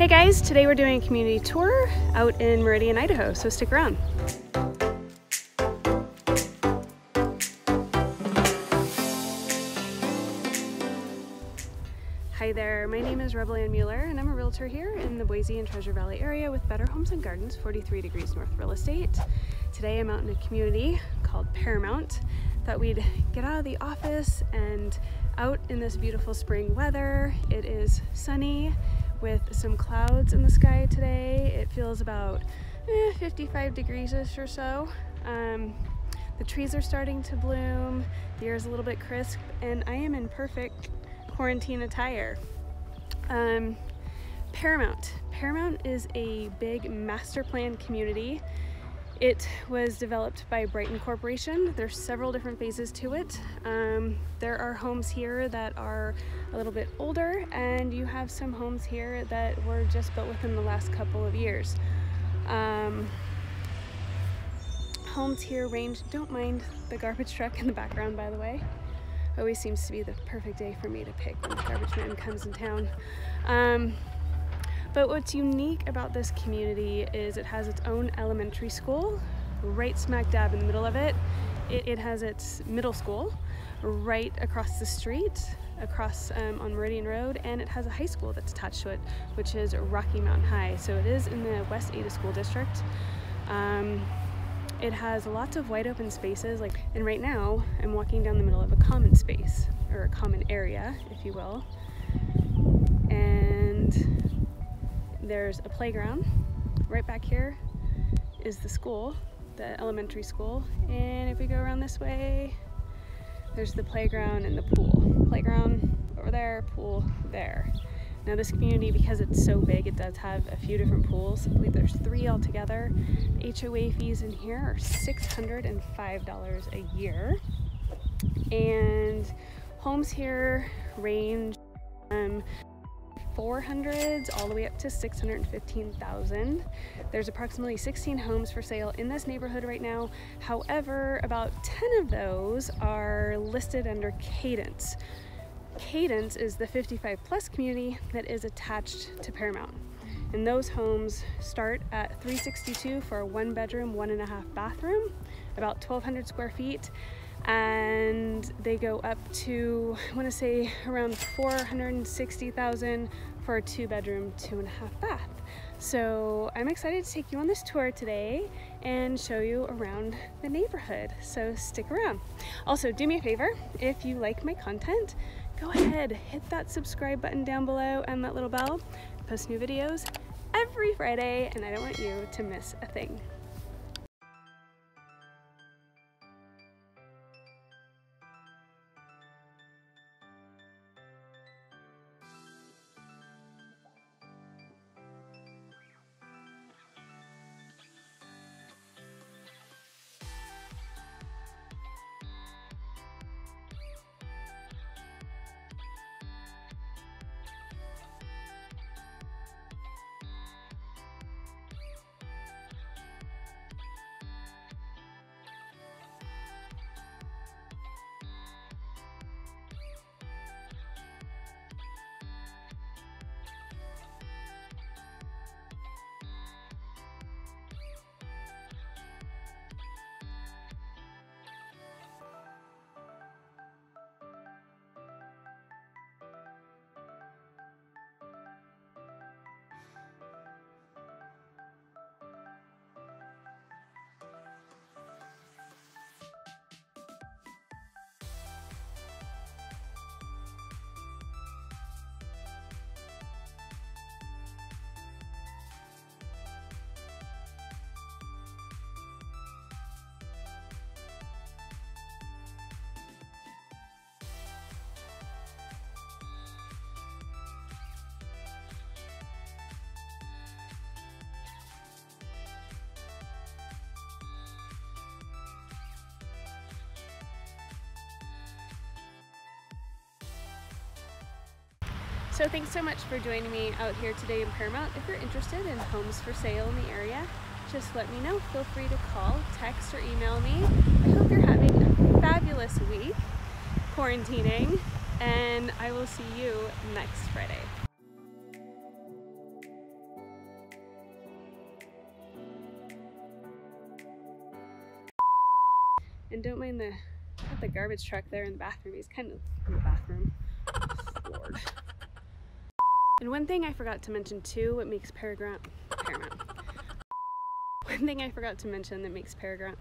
Hey guys, today we're doing a community tour out in Meridian, Idaho, so stick around. Hi there, my name is Rebel Ann Mueller and I'm a realtor here in the Boise and Treasure Valley area with Better Homes and Gardens, 43 Degrees North Real Estate. Today I'm out in a community called Paramount. Thought we'd get out of the office and out in this beautiful spring weather. It is sunny with some clouds in the sky today. It feels about 55 degrees-ish or so. The trees are starting to bloom, the air is a little bit crisp, and I am in perfect quarantine attire. Paramount is a big master plan community. It was developed by Brighton Corporation. There's several different phases to it. There are homes here that are a little bit older, and you have some homes here that were just built within the last couple of years. Homes here range, don't mind the garbage truck in the background, by the way. Always seems to be the perfect day for me to pick when the garbage man comes in town. But what's unique about this community is it has its own elementary school right smack dab in the middle of it. It has its middle school right across the street, across on Meridian Road, and it has a high school that's attached to it, which is Rocky Mountain High. So it is in the West Ada School District. It has lots of wide open spaces, and right now I'm walking down the middle of a common space, or a common area, if you will. And there's a playground. Right back here is the school, the elementary school. And if we go around this way, there's the playground and the pool. Playground over there, pool there. Now this community, because it's so big, it does have a few different pools. I believe there's 3 altogether. The HOA fees in here are $605 a year. And homes here range from 400s all the way up to 615,000. There's approximately 16 homes for sale in this neighborhood right now. However, about 10 of those are listed under Cadence. Cadence is the 55+ community that is attached to Paramount. And those homes start at $362,000 for a 1-bedroom, 1.5-bathroom, about 1,200 square feet. And they go up to, I want to say, around $460,000 for a 2-bedroom, 2.5-bath. So I'm excited to take you on this tour today and show you around the neighborhood. So stick around. Also, do me a favor, if you like my content, go ahead, hit that subscribe button down below and that little bell. I post new videos every Friday, and I don't want you to miss a thing. So thanks so much for joining me out here today in Paramount. If you're interested in homes for sale in the area, just let me know. Feel free to call, text, or email me. I hope you're having a fabulous week quarantining, and I will see you next Friday. And don't mind the, not the garbage truck there in the bathroom. He's kind of in the bathroom. Lord. And one thing I forgot to mention too, what makes Paramount. One thing I forgot to mention that makes Paramount